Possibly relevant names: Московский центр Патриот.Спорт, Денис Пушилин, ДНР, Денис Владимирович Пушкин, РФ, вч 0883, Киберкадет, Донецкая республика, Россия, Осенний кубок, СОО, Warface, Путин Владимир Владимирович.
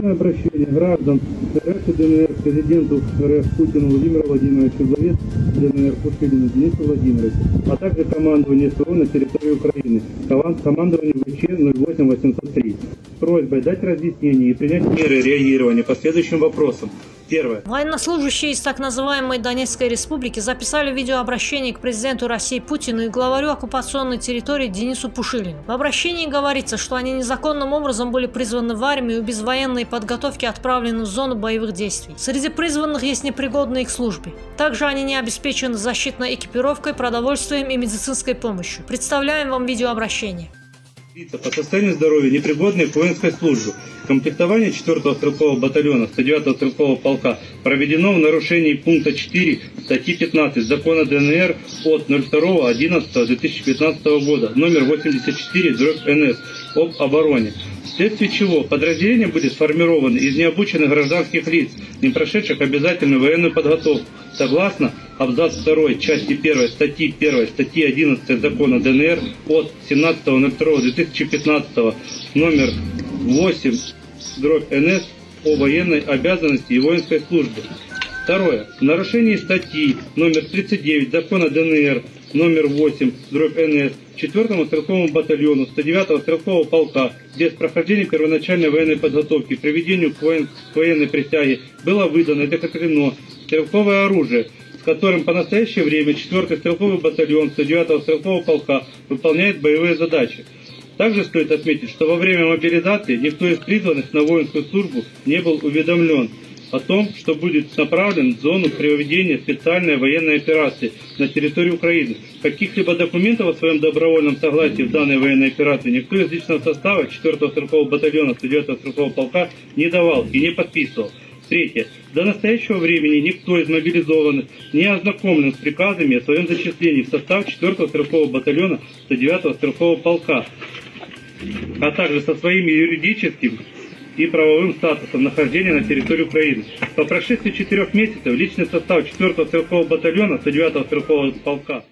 Официальное обращение граждан РФ и ДНР к президенту РФ Путину Владимиру Владимировичу, главе ДНР Пушкину Денису Владимировичу, а также командование СОО на территории Украины, командование вч 0883, с просьбой дать разъяснение и принять меры реагирования по следующим вопросам. Первое. Военнослужащие из так называемой Донецкой республики записали видеообращение к президенту России Путину и главарю оккупационной территории Денису Пушилину. В обращении говорится, что они незаконным образом были призваны в армию и без военной подготовки отправлены в зону боевых действий. Среди призванных есть непригодные к службе. Также они не обеспечены защитной экипировкой, продовольствием и медицинской помощью. Представляем вам видеообращение. По состоянию здоровья непригодные к воинской службе. Комплектование 4-го стрелкового батальона 109-го стрелкового полка проведено в нарушении пункта 4 статьи 15 закона ДНР от 02.11.2015 года номер 84/НС об обороне, вследствие чего подразделения были сформированы из необученных гражданских лиц, не прошедших обязательную военную подготовку, согласно абзац 2 части 1 статьи 1 статьи 11 закона ДНР от 17.02.2015 номер 8/НС о военной обязанности и воинской службе. Второе. В нарушении статьи номер 39 закона ДНР номер 8/НС 4-му стрелковому батальону 109-го стрелкового полка, без прохождения первоначальной военной подготовки, приведению к военной присяге, было выдано и докреплено стрелковое оружие, с которым по настоящее время 4-й стрелковый батальон 109-го стрелкового полка выполняет боевые задачи. Также стоит отметить, что во время мобилизации никто из призванных на воинскую службу не был уведомлен о том, что будет направлен в зону проведения специальной военной операции на территории Украины. Каких-либо документов о своем добровольном согласии в данной военной операции никто из личного состава 4-го стрелкового батальона 109-го стрелкового полка не давал и не подписывал. Третье. До настоящего времени никто из мобилизованных не ознакомлен с приказами о своем зачислении в состав 4-го стрелкового батальона 109-го стрелкового полка, а также со своим юридическим и правовым статусом нахождения на территории Украины. По прошествии 4 месяцев личный состав 4-го стрелкового батальона 109-го стрелкового полка